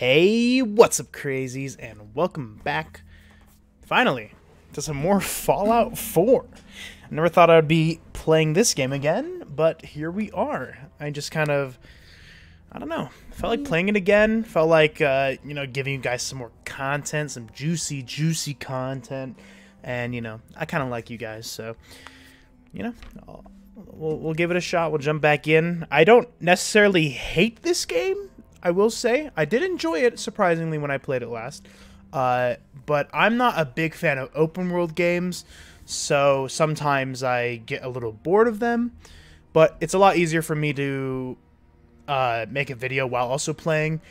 Hey, what's up, crazies, and welcome back, finally, to some more Fallout 4. I never thought I'd be playing this game again, but here we are. I just kind of, I don't know, felt like playing it again, felt like, you know, giving you guys some more content, some juicy, juicy content, and, you know, I kind of like you guys, so, you know, we'll give it a shot, we'll jump back in. I don't necessarily hate this game. I will say, I did enjoy it, surprisingly, when I played it last, but I'm not a big fan of open-world games, so sometimes I get a little bored of them, but it's a lot easier for me to make a video while also playing,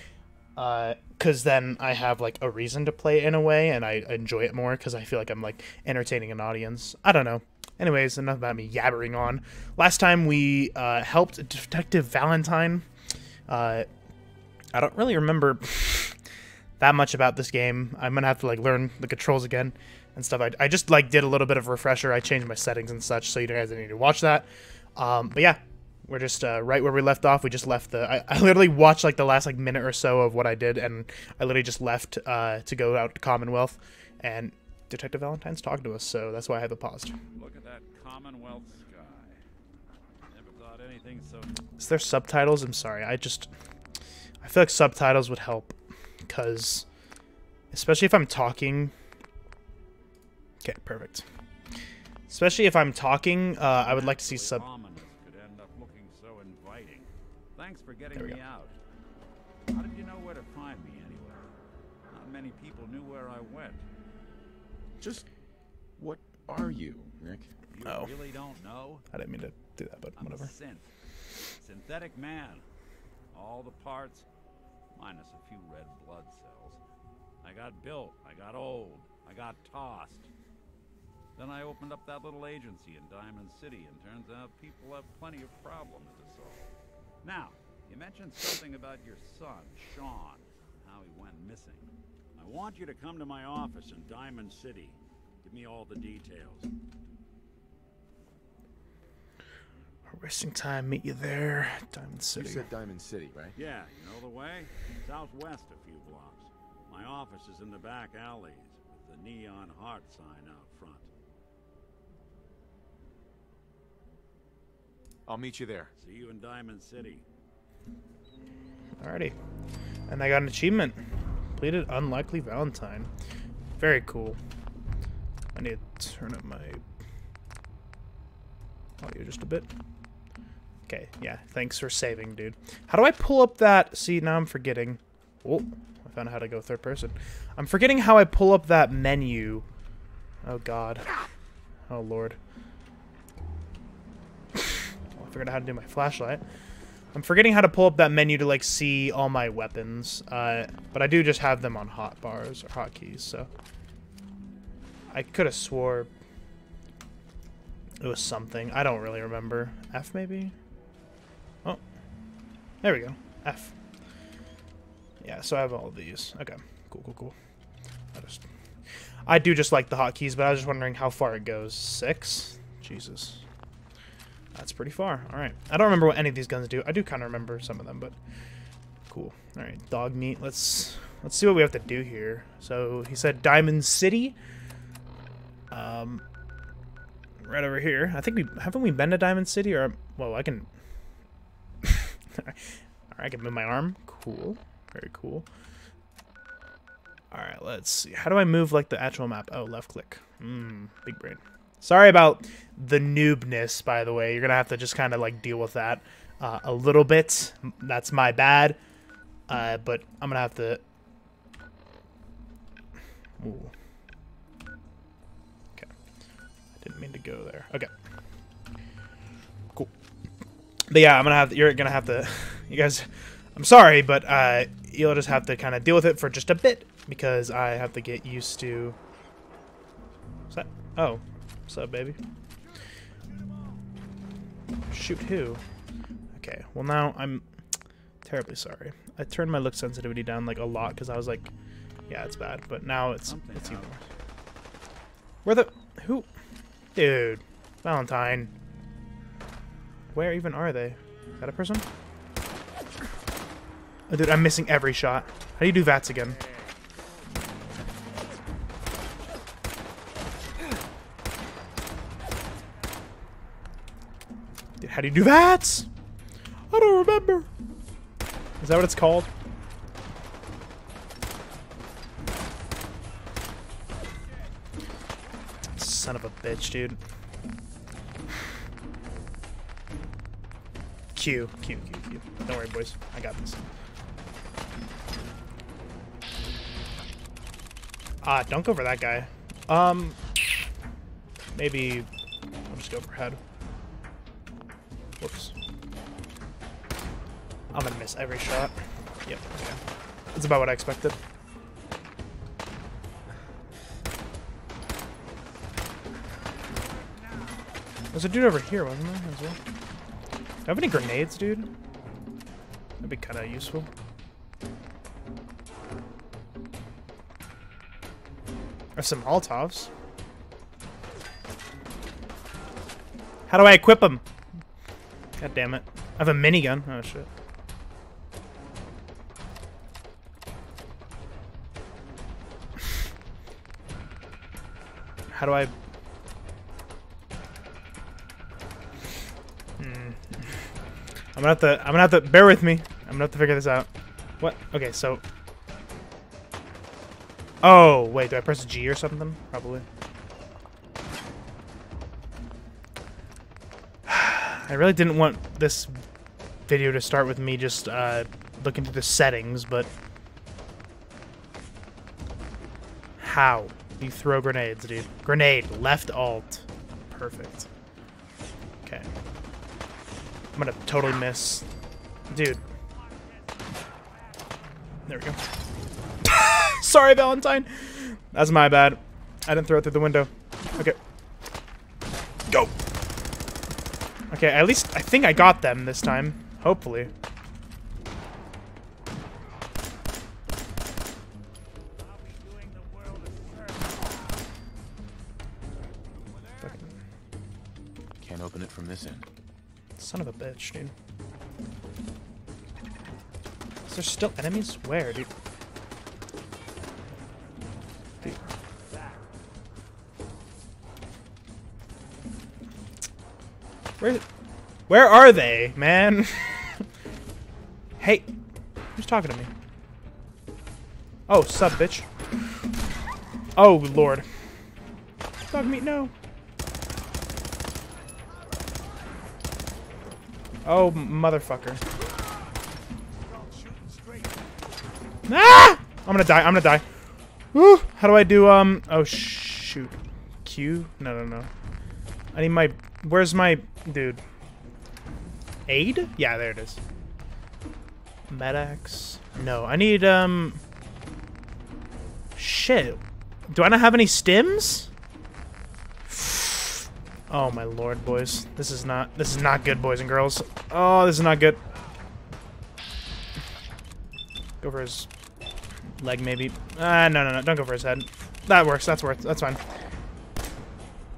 because then I have, like, a reason to play it in a way, and I enjoy it more because I feel like I'm, like, entertaining an audience. I don't know. Anyways, enough about me yabbering on. Last time we helped Detective Valentine. I don't really remember that much about this game. I'm gonna have to like learn the controls again and stuff. I just like did a little bit of a refresher. I changed my settings and such, so you guys didn't need to watch that. But yeah, we're just right where we left off. We just left the. I literally watched like the last like minute or so of what I did, and I literally just left to go out to Commonwealth, and Detective Valentine's talking to us, so that's why I have it paused. Look at that Commonwealth sky. Never thought anything so. Is there subtitles? I'm sorry. I feel like subtitles would help, because, especially if I'm talking, okay, perfect. Especially if I'm talking, I would like to see sub. Could end up looking so inviting. Thanks for getting me out. How did you know where to find me anyway? Not many people knew where I went. Just, what are you, Nick? No. You really don't know? I didn't mean to do that, but whatever. I'm a synthetic man. All the parts, minus a few red blood cells. I got built, I got old, I got tossed. Then I opened up that little agency in Diamond City, and turns out people have plenty of problems to solve. Now, you mentioned something about your son, Sean, how he went missing. I want you to come to my office in Diamond City. Give me all the details. Resting time, meet you there, Diamond City. You said Diamond City, right? Yeah, you know the way? Southwest a few blocks. My office is in the back alleys, with the neon heart sign out front. I'll meet you there. See you in Diamond City. Alrighty. And I got an achievement. Completed Unlikely Valentine. Very cool. I need to turn up my audio just a bit. Okay, yeah, thanks for saving, dude. How do I pull up that? See, now I'm forgetting. Oh, I found out how to go third person. I'm forgetting how I pull up that menu. Oh, God. Oh, Lord. Well, I figured out how to do my flashlight. I'm forgetting how to pull up that menu to, like, see all my weapons. But I do just have them on hotbars or hotkeys, so. I could have swore it was something. I don't really remember. F, maybe? Oh, there we go. F. Yeah, so I have all of these. Okay, cool, cool, cool. I do just like the hotkeys, but I was just wondering how far it goes. 6? Jesus. That's pretty far. All right. I don't remember what any of these guns do. I do kind of remember some of them, but cool. All right, dog meat. Let's see what we have to do here. So he said Diamond City. Right over here. I think haven't we been to Diamond City or well, I can. Alright, I can move my arm. Cool. Very cool. Alright, let's see. How do I move like the actual map? Oh, left click. Big brain. Sorry about the noobness, by the way. You're gonna have to just kinda like deal with that a little bit. That's my bad. But I'm gonna have to. Ooh. Didn't mean to go there. Okay. Cool. But yeah, you're gonna have to, you guys, I'm sorry, but you'll just have to kind of deal with it for just a bit because I have to get used to. What's that? Oh, what's up, baby? Shoot who? Okay. Well, now I'm terribly sorry. I turned my look sensitivity down like a lot because I was like, yeah, it's bad. But now it's even worse. Where the who? Dude, Valentine. Where even are they? Is that a person? Oh, dude, I'm missing every shot. How do you do VATS again? Dude, how do you do VATS? I don't remember. Is that what it's called? Son of a bitch, dude. Q, Q, Q, Q. Don't worry, boys. I got this. Ah, don't go for that guy. Maybe I'll just go for head. Whoops. I'm gonna miss every shot. Yep, okay. That's about what I expected. There's a dude over here, wasn't there, as well? Do I have any grenades, dude? That'd be kinda useful. Or some Molotovs. How do I equip them? God damn it. I have a minigun. Oh shit. How do I... I'm gonna have to bear with me. I'm gonna have to figure this out. What? Okay, so. Oh wait, do I press G or something? Probably. I really didn't want this video to start with me just looking through the settings, but how do you throw grenades, dude? Grenade, left alt, perfect. Okay. I'm gonna totally miss. Dude. There we go. Sorry, Valentine. That's my bad. I didn't throw it through the window. Okay. Go. Okay, at least I think I got them this time. Hopefully. Can't open it from this end. Son of a bitch, dude. Is there still enemies? Where, dude? Dude. Where are they, man? Hey, who's talking to me? Oh, sub bitch. Oh lord. Dog meat, no. Oh, motherfucker. Ah! I'm gonna die. Woo! How do I do, oh, shoot. Q? No. I need my... Where's my... Dude. Aid? Yeah, there it is. Medax. No, I need, Shit. Do I not have any stims? Oh my lord, boys. This is not good, boys and girls. Oh, this is not good. Go for his leg, maybe. No. Don't go for his head. That works. That's fine.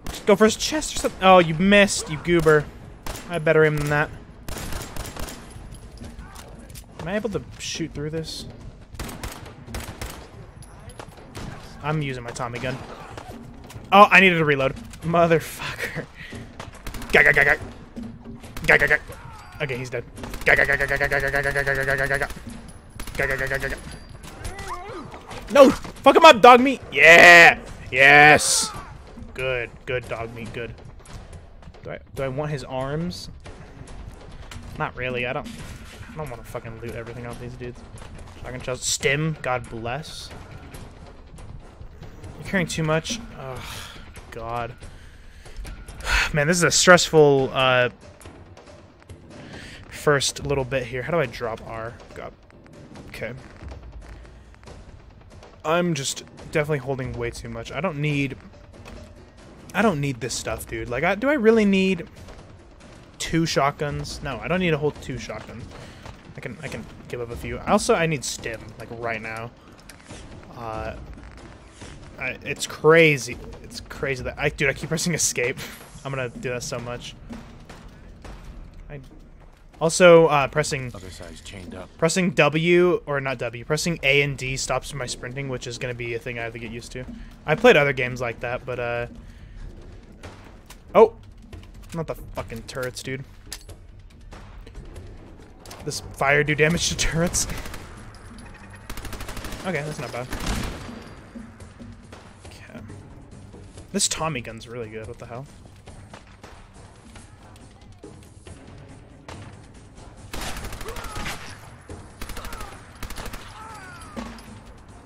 Just go for his chest or something. Oh, you missed, you goober. I better aim than that. Am I able to shoot through this? I'm using my Tommy gun. Oh, I needed to reload. Motherfucker. Gag. Okay, he's dead. Gag. No! Fuck him up, dog meat! Yeah! Yes! Good dog meat, good. Do I want his arms? Not really, I don't want to fucking loot everything off these dudes. I can just stim, God bless. You're carrying too much? Ugh. God, man, this is a stressful first little bit here. How do I drop R? God. Okay, I'm just definitely holding way too much. I don't need this stuff, dude. Like, do I really need two shotguns? No, I don't need a whole two shotguns. I can give up a few. Also, I need stim like right now. It's crazy. It's crazy that I keep pressing escape. I'm gonna do that so much. I Also, pressing W, or not W, pressing A and D stops my sprinting, which is going to be a thing I have to get used to. I played other games like that, but, oh! Not the fucking turrets, dude. This fire do damage to turrets. Okay, that's not bad. Okay. This Tommy gun's really good, what the hell?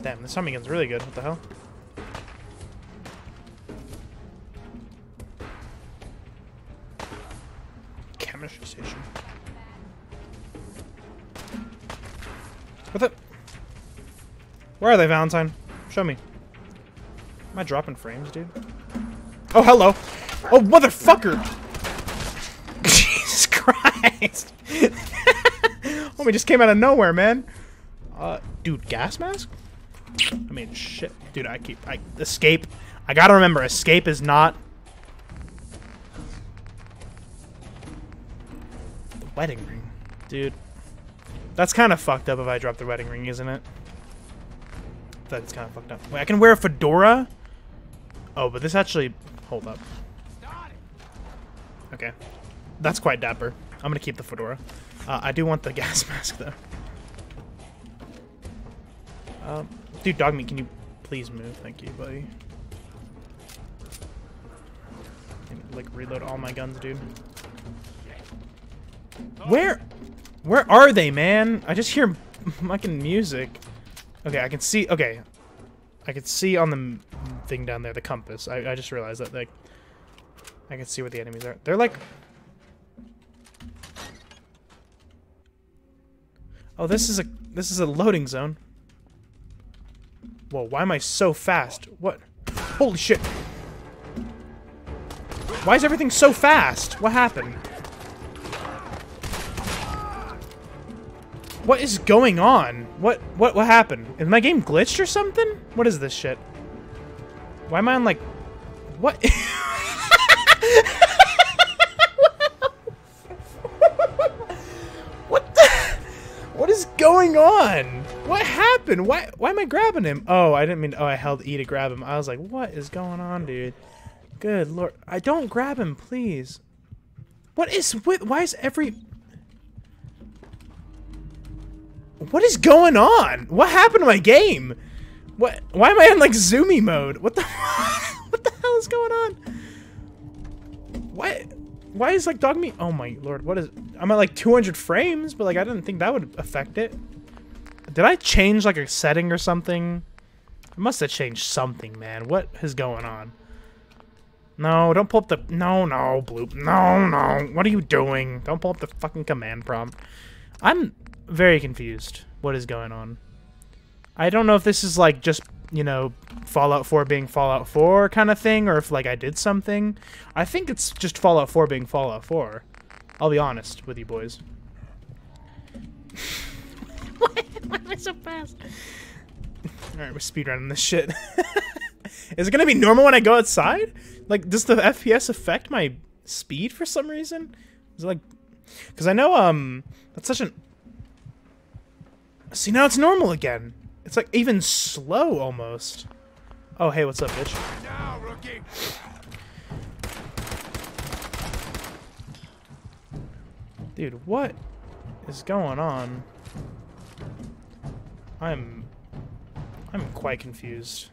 Damn, this Tommy gun's really good, what the hell? Chemistry station. What the? Where are they, Valentine? Show me. Am I dropping frames, dude? Oh, hello. Oh, motherfucker! Jesus Christ! Homie just came out of nowhere, man. Dude, gas mask? I mean, shit. Dude, escape. I gotta remember, escape is not... The wedding ring. Dude. That's kind of fucked up if I drop the wedding ring, isn't it? That's kind of fucked up. Wait, I can wear a fedora? Oh, but this actually... Hold up. Okay. That's quite dapper. I'm going to keep the fedora. I do want the gas mask, though. Dude, dog meat, can you please move? Thank you, buddy. Can you, like, reload all my guns, dude. Where are they, man? I just hear fucking music. Okay, I can see. Okay, I can see on the thing down there, the compass. I just realized that, like, I can see where the enemies are. They're like, oh, this is a loading zone. Whoa, why am I so fast? What? Holy shit! Why is everything so fast? What happened? What is going on? What happened? Is my game glitched or something? What is this shit? Why am I on like... What? What the... What is going on? What happened? Why am I grabbing him? Oh, I didn't mean... Oh, I held E to grab him. I was like, what is going on, dude? Good lord. I don't grab him, please. What is... Why is every... What is going on? What happened to my game? What? Why am I in like zoomy mode? What the? What the hell is going on? What? Why is like dog meat? Oh my lord! What is? I'm at like 200 frames, but like I didn't think that would affect it. Did I change like a setting or something? I must have changed something, man. What is going on? No, don't pull up the. No, bloop. No. What are you doing? Don't pull up the fucking command prompt. I'm very confused. What is going on? I don't know if this is like just, you know, Fallout 4 being Fallout 4 kind of thing, or if like I did something. I think it's just Fallout 4 being Fallout 4. I'll be honest with you boys. Why am I so fast? Alright, we're speedrunning this shit. Is it gonna be normal when I go outside? Like, does the FPS affect my speed for some reason? Is it like... Because I know, that's such an... See, now it's normal again. It's like even slow almost. Oh, hey, what's up, bitch? Now, rookie. Dude, what is going on? I'm quite confused.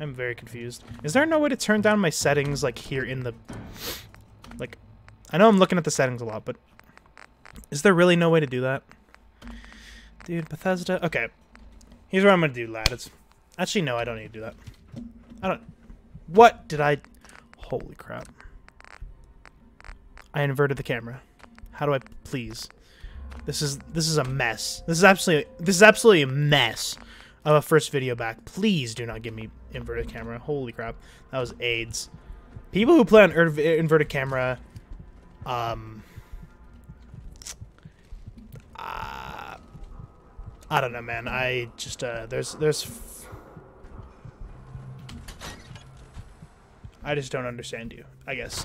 I'm very confused. Is there no way to turn down my settings like here in the... Like, I know I'm looking at the settings a lot, but is there really no way to do that? Dude, Bethesda. Okay, here's what I'm gonna do, lads. Actually, no, I don't need to do that. I don't. What did I? Holy crap! I inverted the camera. How do I? Please. This is a mess. This is absolutely a mess of a first video back. Please do not give me inverted camera. Holy crap! That was AIDS. People who play on inverted camera, I don't know, man. I just I just don't understand you, I guess.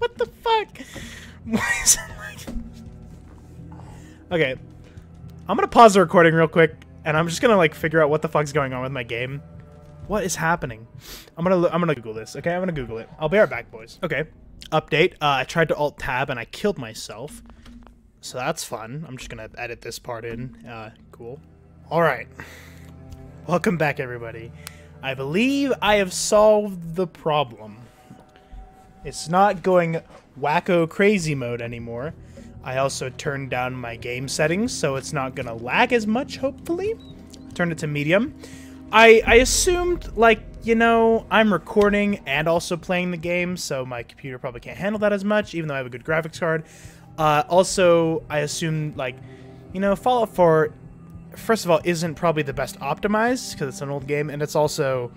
What the fuck? Why is it like... Okay. I'm gonna pause the recording real quick, and I'm just gonna, like, figure out what the fuck's going on with my game. What is happening? I'm gonna Google this, okay? I'm gonna Google it. I'll be right back, boys. Okay. Update. I tried to Alt-Tab, and I killed myself. So that's fun. I'm just gonna edit this part in. Cool. Alright. Welcome back, everybody. I believe I have solved the problem. It's not going wacko crazy mode anymore. I also turned down my game settings, so it's not gonna lag as much, hopefully. Turned it to medium. I assumed, like, you know, I'm recording and also playing the game, so my computer probably can't handle that as much, even though I have a good graphics card. Also, I assumed, like, you know, Fallout 4, first of all, isn't probably the best optimized, because it's an old game, and it's also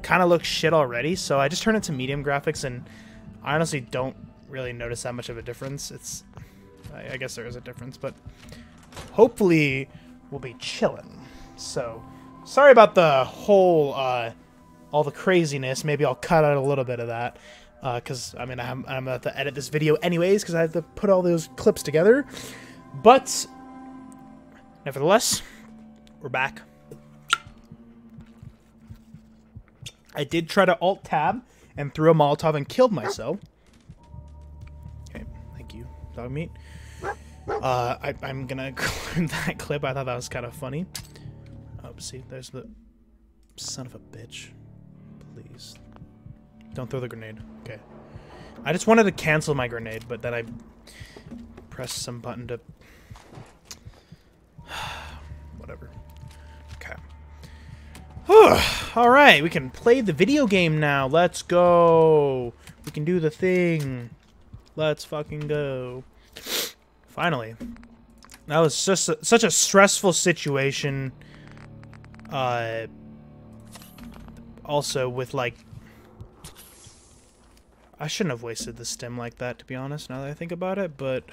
kind of looks shit already, so I just turned it to medium graphics, and I honestly don't really notice that much of a difference. It's... I guess there is a difference, but hopefully we'll be chilling. So, sorry about the whole, all the craziness. Maybe I'll cut out a little bit of that, because, I mean, I'm about to edit this video anyways, because I have to put all those clips together. But, nevertheless, we're back. I did try to Alt-Tab and threw a Molotov and killed myself. Okay, thank you. Dog meat. I'm gonna clear that clip. I thought that was kind of funny. Oh, see, there's the... Son of a bitch. Please. Don't throw the grenade. Okay. I just wanted to cancel my grenade, but then I pressed some button to... Whatever. Okay. Alright, we can play the video game now. Let's go. We can do the thing. Let's fucking go. Finally. That was just such a stressful situation. Also with, like... I shouldn't have wasted the stem like that, to be honest, now that I think about it, but...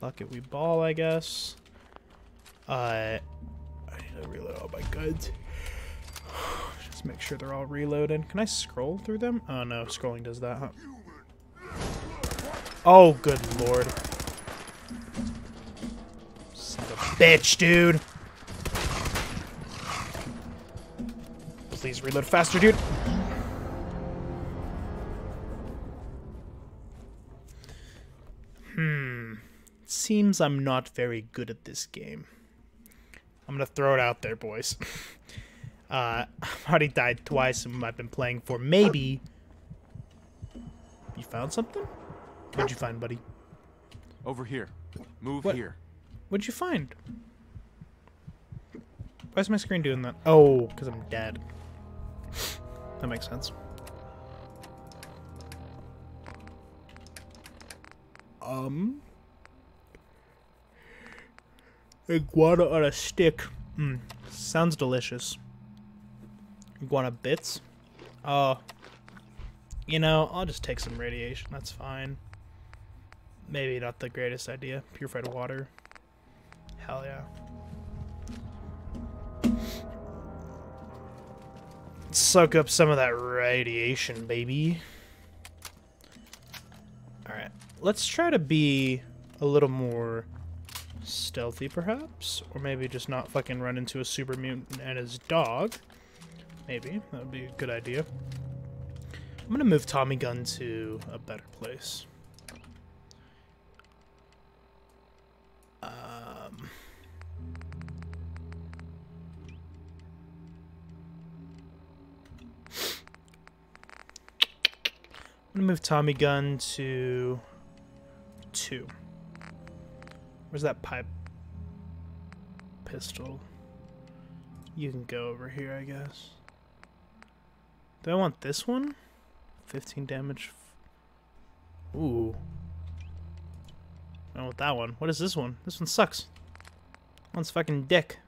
Fuck it, we ball, I guess. I need to reload all my goods. Just make sure they're all reloaded. Can I scroll through them? Oh, no, scrolling does that, huh? Oh, good lord. Son of a bitch, dude. Please reload faster, dude. Seems I'm not very good at this game. I'm gonna throw it out there, boys. I've already died twice and I've been playing for maybe... You found something? What'd you find, buddy? Over here. Move here. What'd you find? Why's my screen doing that? Oh, because I'm dead. That makes sense. Iguana on a stick. Sounds delicious. Iguana bits. You know, I'll just take some radiation. That's fine. Maybe not the greatest idea. Purified water. Hell yeah. Let's soak up some of that radiation, baby. Alright. Let's try to be a little more... stealthy, perhaps? Or maybe just not fucking run into a super mutant and his dog. Maybe. That would be a good idea. I'm gonna move Tommy Gun to a better place. I'm gonna move Tommy Gun to 2. Where's that pipe pistol? You can go over here, I guess. Do I want this one? 15 damage. Ooh. I don't want that one. What is this one? This one sucks. This one's fucking dick.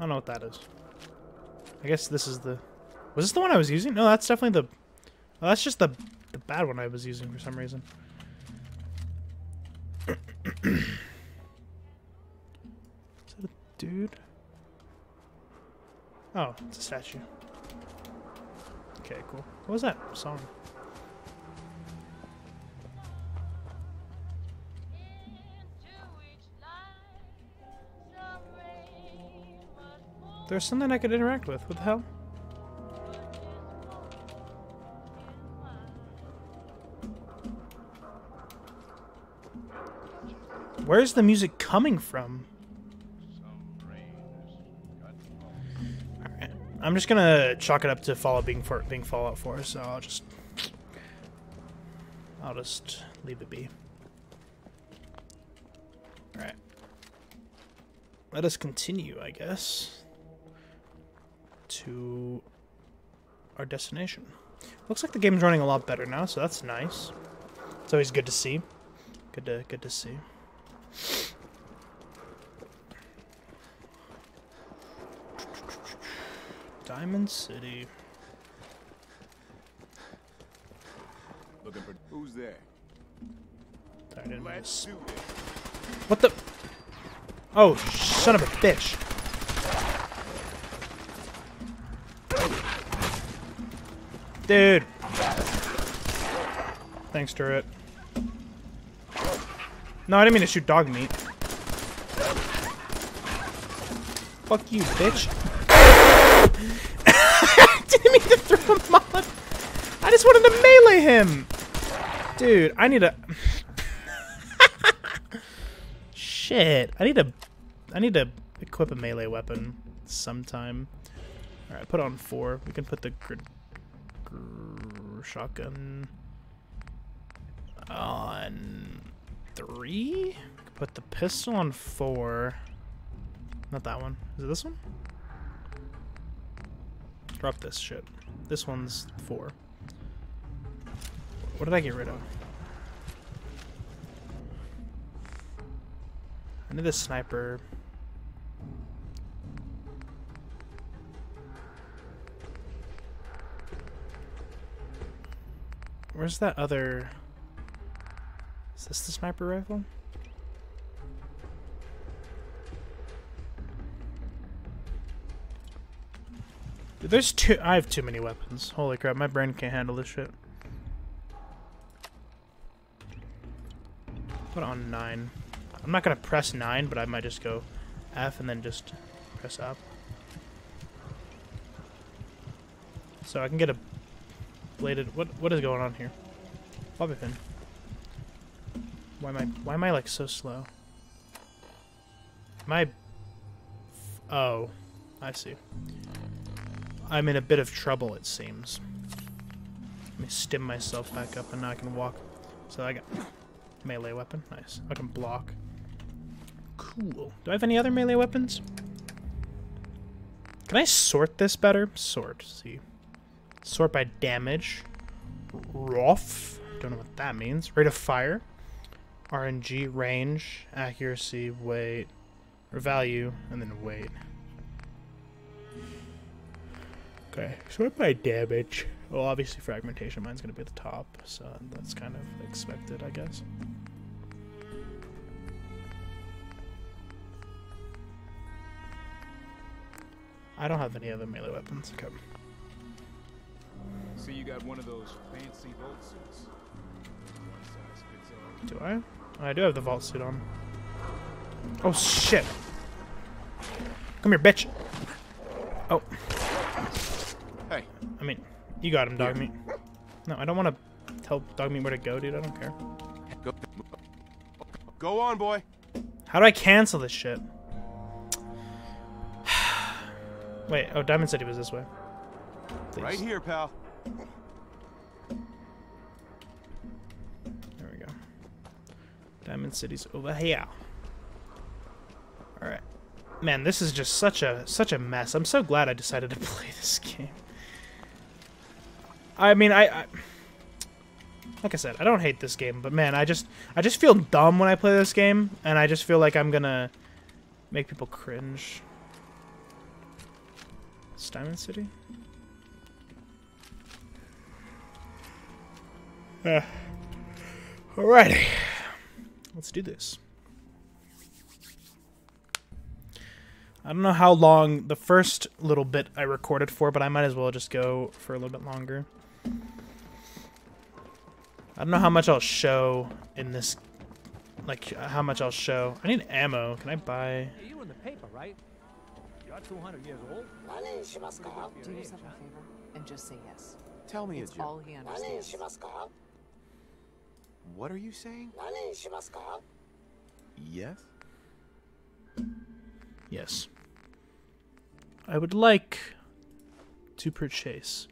I don't know what that is. I guess this is the... Was this the one I was using? No, that's definitely the... Well, that's just the bad one I was using for some reason. dude? Oh, it's a statue. Okay, cool. What was that song? There's something I could interact with. What the hell? Where's the music coming from? Alright. I'm just gonna chalk it up to Fallout being Fallout 4, so I'll just leave it be. Alright. Let us continue, I guess, to our destination. Looks like the game's running a lot better now, so that's nice. It's always good to see. Good to see. Diamond City. Looking for who's there? What the? Oh, son of a bitch! Dude! Thanks, turret. No, I didn't mean to shoot dog meat. Fuck you, bitch. I didn't mean to throw him off. I just wanted to melee him. Dude, I need a... Shit. I need to equip a melee weapon sometime. Alright, put on 4. We can put the... shotgun on 3. Put the pistol on 4. Not that one. Is it this one? Drop this shit. This one's 4. What did I get rid of? I need the sniper. Where's that other... Is this the sniper rifle? Dude, there's 2... I have too many weapons. Holy crap, my brain can't handle this shit. Put on 9. I'm not gonna press 9, but I might just go F and then just press up. So I can get a... bladed. What is going on here? Bobby pin. Why am I like so slow? Oh, I see. I'm in a bit of trouble, it seems. Let me stim myself back up, and now I can walk. So I got melee weapon. Nice. I can block. Cool. Do I have any other melee weapons? Can I sort this better? Sort. See. Sort by damage. Rough. Don't know what that means. Rate of fire. RNG. Range. Accuracy. Weight. Or value. And then weight. Okay. Sort by damage. Well, obviously fragmentation. Mine's going to be at the top. So that's kind of expected, I guess. I don't have any other melee weapons. Okay. So you got one of those fancy vault suits. One size fits all. Do I? Oh, I do have the vault suit on. Oh shit! Come here, bitch! Oh. Hey. I mean, you got him, dog meat. No, I don't want to tell dog meat where to go, dude. I don't care. Go on, boy. How do I cancel this shit? Wait. Oh, Diamond City was this way. Please. Right here, pal. There we go. Diamond City's over here. Alright. Man, this is just such a mess. I'm so glad I decided to play this game. I mean, I like I said, I don't hate this game, but man, I just feel dumb when I play this game, and I just feel like I'm gonna make people cringe. It's Diamond City? Alrighty, let's do this. I don't know how long the first little bit I recorded for, but I might as well just go for a little bit longer. I don't know how much I'll show in this, like, how much I'll show. I need ammo. Can I buy... Hey, you were in the paper, right? You're 200 years old. Do yourself a favor and just say yes. Tell me it's all he understands. What are you saying? Yes? Yes. I would like to purchase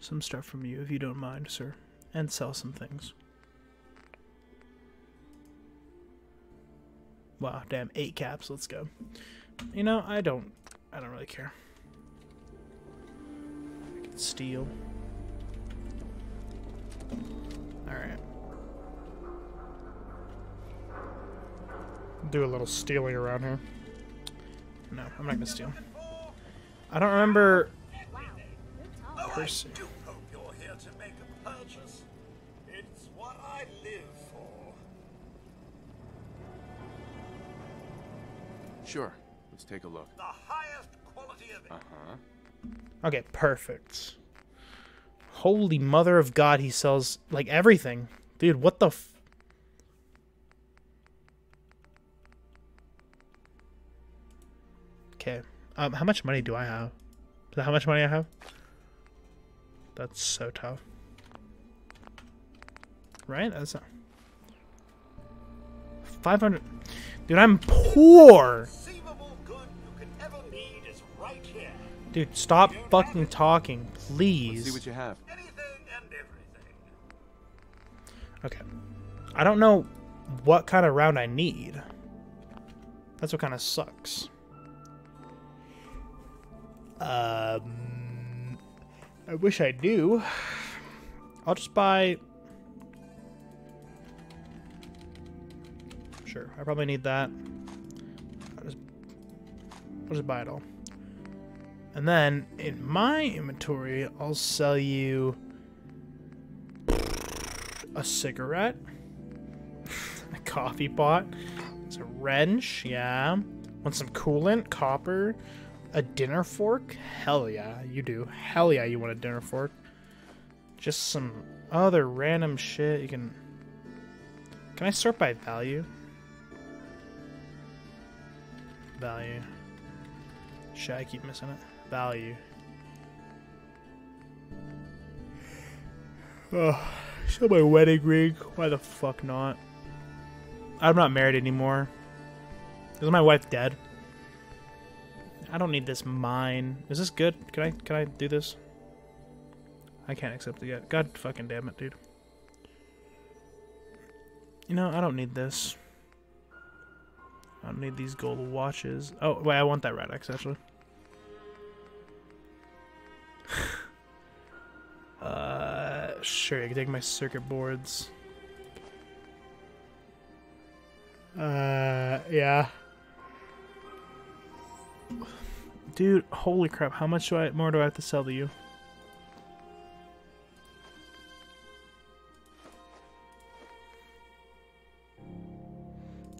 some stuff from you, if you don't mind, sir. And sell some things. Wow, damn, 8 caps, let's go. You know, I don't really care. I can steal. Alright. Do a little stealing around here. No, I'm not gonna steal. I don't remember... Person. It's what I live for. Sure. Let's take a look. The highest quality of it. Okay, perfect. Holy mother of God, he sells like everything. Dude, what the f... Okay. How much money do I have? Is that how much money I have? That's so tough. Right? That's not... 500. Dude, I'm poor. Dude, stop fucking talking, please. Let's see what you have. Okay. I don't know what kind of round I need. That's what kind of sucks. I wish I knew. I'll just buy... Sure, I probably need that. I'll just buy it all. And then, in my inventory, I'll sell you... a cigarette. A coffee pot. It's a wrench, yeah. Want some coolant? Copper? A dinner fork? Hell yeah, you do. Hell yeah, you want a dinner fork. Just some other random shit you can... Can I sort by value? Value. Shit, I keep missing it. Value. Oh, show my wedding ring. Why the fuck not? I'm not married anymore. Is my wife dead? I don't need this mine. Is this good? Can I do this? I can't accept it yet. God fucking damn it, dude. You know, I don't need this. I don't need these gold watches. Oh, wait, I want that Radex, actually. Sure, you can take my circuit boards. Yeah. Dude, holy crap, how much more do I have to sell to you?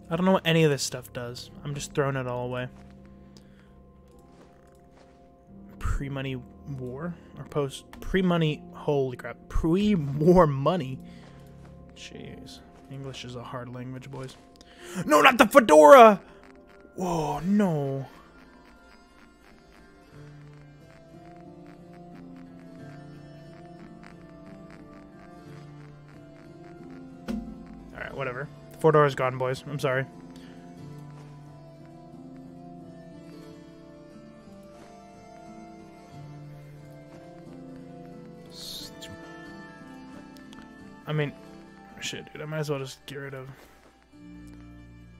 I don't know what any of this stuff does. I'm just throwing it all away. Pre-money war? Or post... Pre-money... Holy crap. Pre-war money. Jeez. English is a hard language, boys. No, not the fedora! Whoa, no. Alright, whatever. 4 door is gone, boys. I'm sorry. I mean, shit, dude. I might as well just get rid of...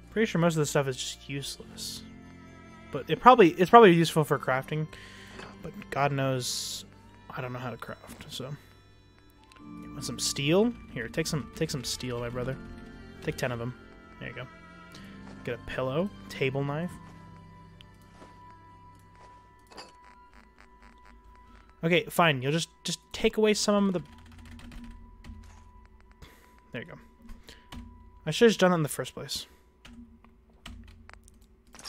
Pretty sure most of the stuff is just useless. But it's probably useful for crafting. But God knows, I don't know how to craft. So, you want some steel? Here, take some steel, my brother. Take 10 of them. There you go. Get a pillow, table knife. Okay, fine. You'll just take away some of the... There you go. I should have done it in the first place.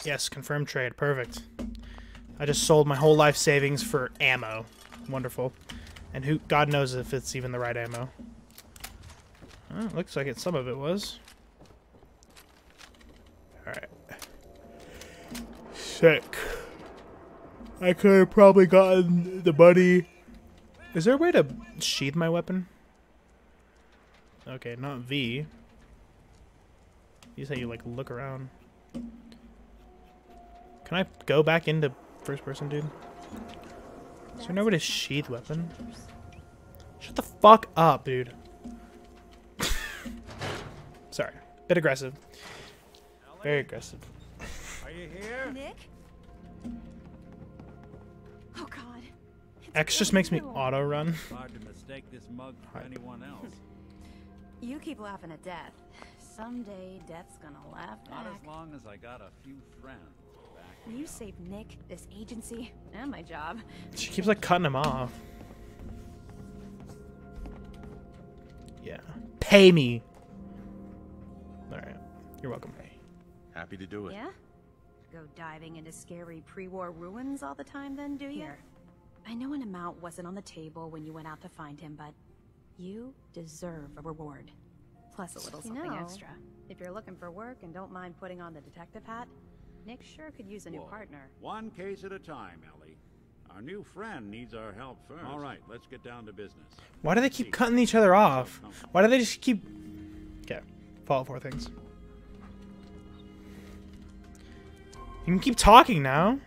Yes, confirmed trade. Perfect. I just sold my whole life savings for ammo. Wonderful. And who God knows if it's even the right ammo. Oh, looks like it. Some of it was. Alright. Sick. I could have probably gotten the money. Is there a way to sheath my weapon? Okay, not V. You say you, like, look around. Can I go back into first person, dude? Is there no way to sheath weapon? Shut the fuck up, dude. Sorry. Bit aggressive. Very aggressive. Are you here? Nick? Oh, God. X just makes me auto-run. Hard to mistake this mug for anyone else. You keep laughing at death. Someday, death's gonna laugh back. Not as long as I got a few friends back. You saved Nick, this agency, and my job. She keeps, like, cutting him off. Yeah. Pay me! Alright. You're welcome. Happy to do it. Yeah? Go diving into scary pre-war ruins all the time then, do you? Here. I know an amount wasn't on the table when you went out to find him, but you deserve a reward. Plus a little something extra. If you're looking for work and don't mind putting on the detective hat, Nick sure could use a new partner. One case at a time, Ellie. Our new friend needs our help first. All right, let's get down to business. Why do they keep cutting each other off? Why do they just keep... Okay, Fallout 4 things. You can keep talking now.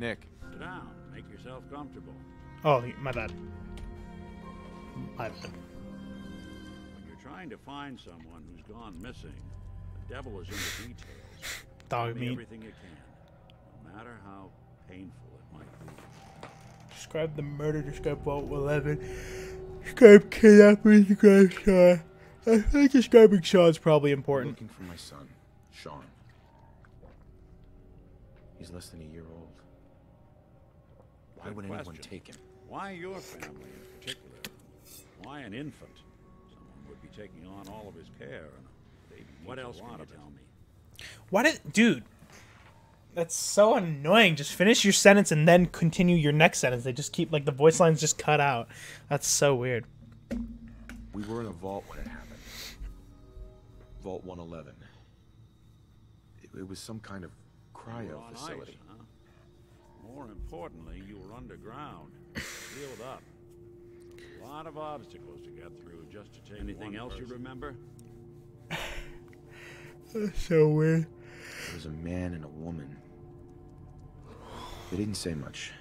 Nick. Sit down. Make yourself comfortable. Oh, my bad. My bad. When you're trying to find someone who's gone missing, the devil is in the details. Dog meat. Everything you can, no matter how painful it might be. Describe the murder. Describe Vault 111. Describe kidnapping. Describe Sean. I think describing Sean is probably important. I'm looking for my son, Sean. He's less than a year old. Why would anyone take him? Why your family in particular? Why an infant? Someone would be taking on all of his care. And what else can you tell me? Why did... Dude. That's so annoying. Just finish your sentence and then continue your next sentence. They just keep... Like, the voice lines just cut out. That's so weird. We were in a vault when it happened. Vault 111. It was some kind of... cryo facility. Ice, huh? More importantly, you were underground, sealed up. A lot of obstacles to get through just to take anything else you remember. That's so weird. There was a man and a woman. They didn't say much,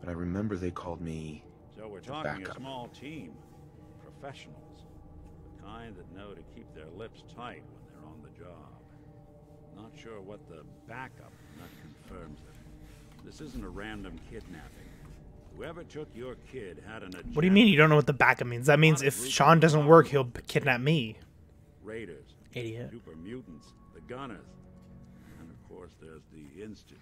but I remember they called me. So we're talking backup. A small team, professionals, the kind that know to keep their lips tight when they're on the job. Not sure what the backup confirms it. This isn't a random kidnapping. Whoever took your kid had an agenda. What do you mean you don't know what the backup means? That means if Sean doesn't work, he'll kidnap me. Raiders, idiot. Super mutants, the gunners, and of course there's the Institute.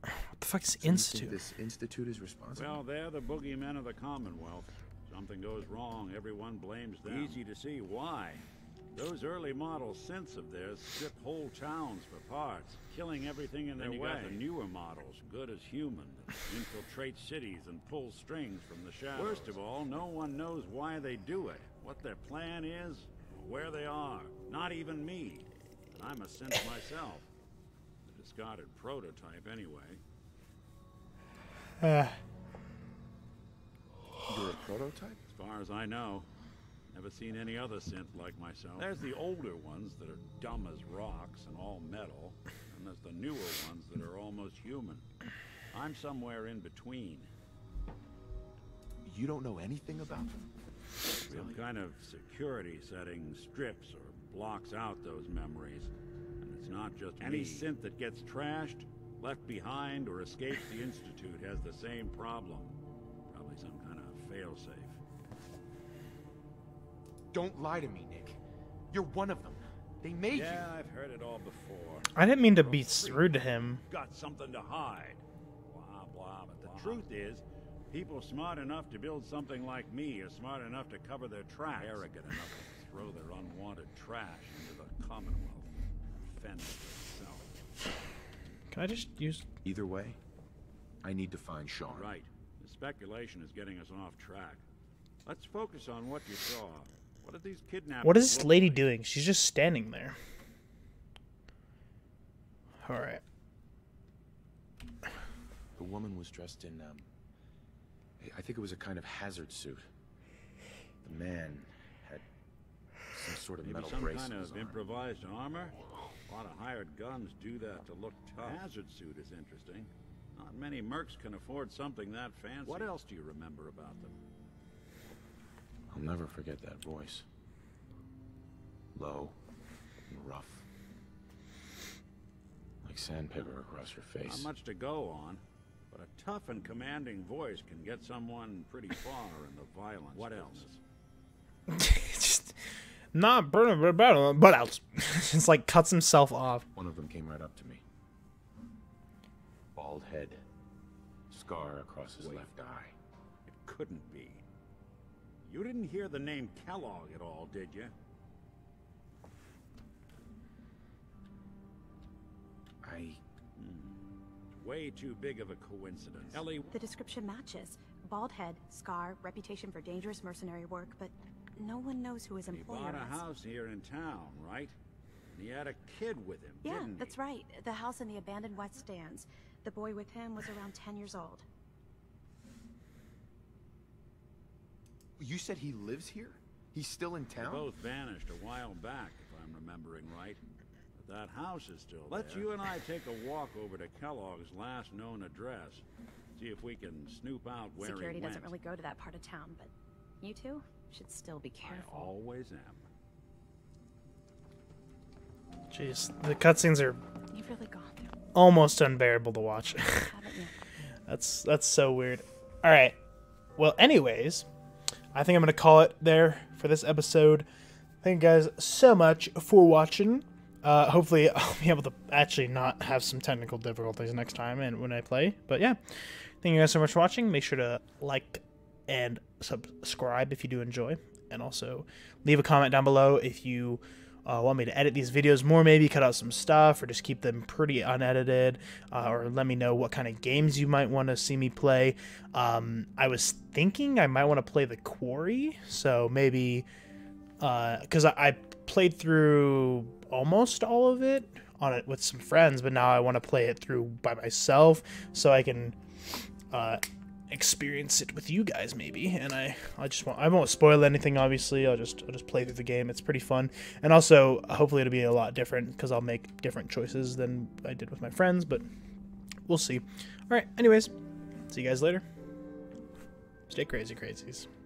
What the fuck is Institute? This Institute is responsible. Well, they're the boogeymen of the Commonwealth. Something goes wrong, everyone blames them. Easy to see why. Those early model synths of theirs strip whole towns for parts, killing everything in their way. Got the newer models, good as human, that infiltrate cities and pull strings from the shadows. Worst of all, no one knows why they do it, what their plan is, or where they are. Not even me. And I'm a synth myself. A discarded prototype, anyway. You're a prototype? As far as I know. Never seen any other synth like myself. There's the older ones that are dumb as rocks and all metal, and there's the newer ones that are almost human. I'm somewhere in between. You don't know anything about them? Some kind of security setting strips or blocks out those memories. And it's not just any synth that gets trashed, left behind, or escapes the Institute has the same problem. Probably some kind of failsafe. Don't lie to me, Nick. You're one of them. They made you. Yeah, I've heard it all before. I didn't mean to be rude to him. Got something to hide. Blah, blah, but the truth is, people smart enough to build something like me are smart enough to cover their tracks. Arrogant enough to throw their unwanted trash into the Commonwealth. defend it, so... Can I just use... Either way, I need to find Sean. Right. The speculation is getting us off track. Let's focus on what you saw. What are these kidnappers... What is this lady doing? She's just standing there. Alright. The woman was dressed in, I think it was a kind of hazard suit. The man had some sort of metal brace. Some kind of improvised armor? A lot of hired guns do that to look tough. Hazard suit is interesting. Not many mercs can afford something that fancy. What else do you remember about them? I'll never forget that voice. Low and rough. Like sandpaper across your face. Not much to go on. But a tough and commanding voice can get someone pretty far in the violence. What else? Just not burning but battle, but else. Just like cuts himself off. One of them came right up to me. Bald head, scar across his left eye. It couldn't be. You didn't hear the name Kellogg at all, did you? Way too big of a coincidence. Ellie, the description matches. Bald head, scar, reputation for dangerous mercenary work, but no one knows who his employer is. He bought a house here in town, right? And he had a kid with him, yeah, didn't he? That's right. The house in the abandoned West Stands. The boy with him was around 10 years old. You said he lives here? He's still in town? They both vanished a while back, if I'm remembering right. That house is still there. Let's you and I take a walk over to Kellogg's last known address. See if we can snoop out where he went. Security doesn't really go to that part of town, but you two should still be careful. I always am. Jeez, the cutscenes are really gone almost unbearable to watch. That's so weird. All right. Well, anyways, I think I'm gonna call it there for this episode. Thank you guys so much for watching. Hopefully I'll be able to actually not have some technical difficulties next time and when I play. But yeah, thank you guys so much for watching. Make sure to like and subscribe if you do enjoy. And also leave a comment down below if you want me to edit these videos more, maybe cut out some stuff or just keep them pretty unedited. Or let me know what kind of games you might want to see me play. I was thinking I might want to play The Quarry. So maybe, because I played through... almost all of it on it with some friends, but now I want to play it through by myself so I can experience it with you guys maybe. And I won't spoil anything, obviously. I'll just play through the game. It's pretty fun, and also hopefully it'll be a lot different because I'll make different choices than I did with my friends, but we'll see. All right, anyways, see you guys later. Stay crazy, crazies.